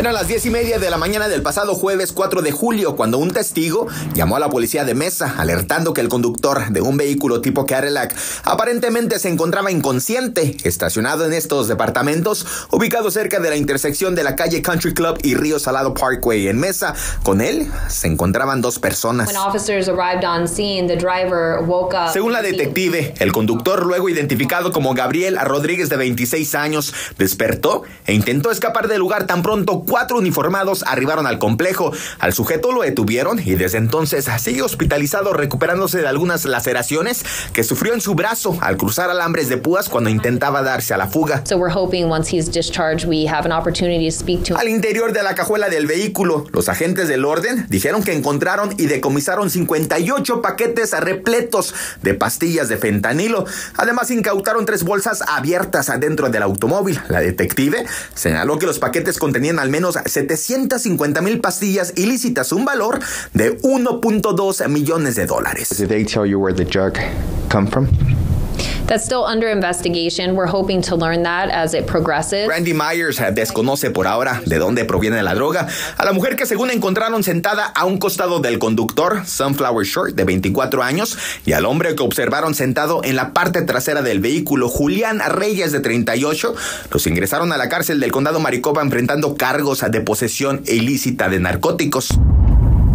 Eran las 10:30 de la mañana del pasado jueves 4 de julio cuando un testigo llamó a la policía de Mesa alertando que el conductor de un vehículo tipo Cadillac aparentemente se encontraba inconsciente, estacionado en estos departamentos ubicados cerca de la intersección de la calle Country Club y Río Salado Parkway en Mesa. Con él se encontraban dos personas. Según la detective, el conductor, luego identificado como Gabriel Rodríguez de 26 años, despertó e intentó escapar del lugar. Tan pronto 4 uniformados arribaron al complejo. Al sujeto lo detuvieron y desde entonces sigue hospitalizado, recuperándose de algunas laceraciones que sufrió en su brazo al cruzar alambres de púas cuando intentaba darse a la fuga. Al interior de la cajuela del vehículo, los agentes del orden dijeron que encontraron y decomisaron 58 paquetes repletos de pastillas de fentanilo. Además, incautaron 3 bolsas abiertas adentro del automóvil. La detective señaló que los paquetes contenían al menos 750,000 pastillas ilícitas, un valor de $1.2 millones. Did they tell you where the drug come from? That's still under investigation. We're hoping to learn that as it progresses. Brandi Myers desconoce por ahora de dónde proviene la droga. A la mujer que según encontraron sentada a un costado del conductor, Sunflower Short, de 24 años, y al hombre que observaron sentado en la parte trasera del vehículo, Julián Reyes, de 38, los ingresaron a la cárcel del condado Maricopa enfrentando cargos de posesión ilícita de narcóticos.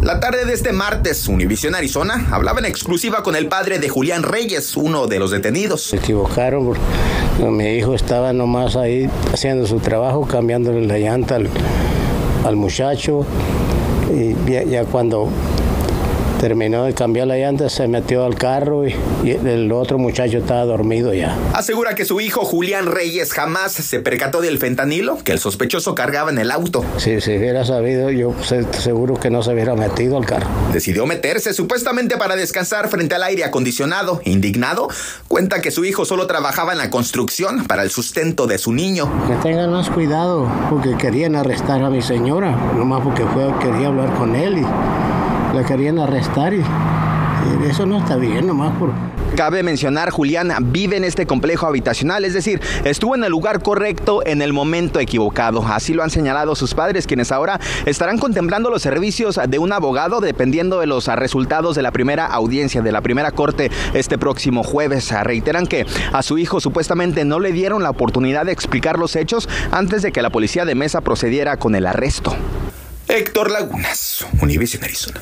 La tarde de este martes, Univision Arizona hablaba en exclusiva con el padre de Julián Reyes, uno de los detenidos. Se equivocaron, mi hijo estaba nomás ahí haciendo su trabajo, cambiándole la llanta al muchacho, y ya cuando terminó de cambiar la llanta, se metió al carro y el otro muchacho estaba dormido ya. Asegura que su hijo Julián Reyes jamás se percató del fentanilo que el sospechoso cargaba en el auto. Si hubiera sabido, yo seguro que no se hubiera metido al carro. Decidió meterse supuestamente para descansar frente al aire acondicionado. Indignado, cuenta que su hijo solo trabajaba en la construcción para el sustento de su niño. Que tengan más cuidado porque querían arrestar a mi señora, nomás porque quería hablar con él y la querían arrestar y eso no está bien, nomás por... Cabe mencionar, Julián vive en este complejo habitacional, es decir, estuvo en el lugar correcto en el momento equivocado. Así lo han señalado sus padres, quienes ahora estarán contemplando los servicios de un abogado dependiendo de los resultados de la primera audiencia, de la primera corte este próximo jueves. Reiteran que a su hijo supuestamente no le dieron la oportunidad de explicar los hechos antes de que la policía de Mesa procediera con el arresto. Héctor Lagunas, Univision Arizona.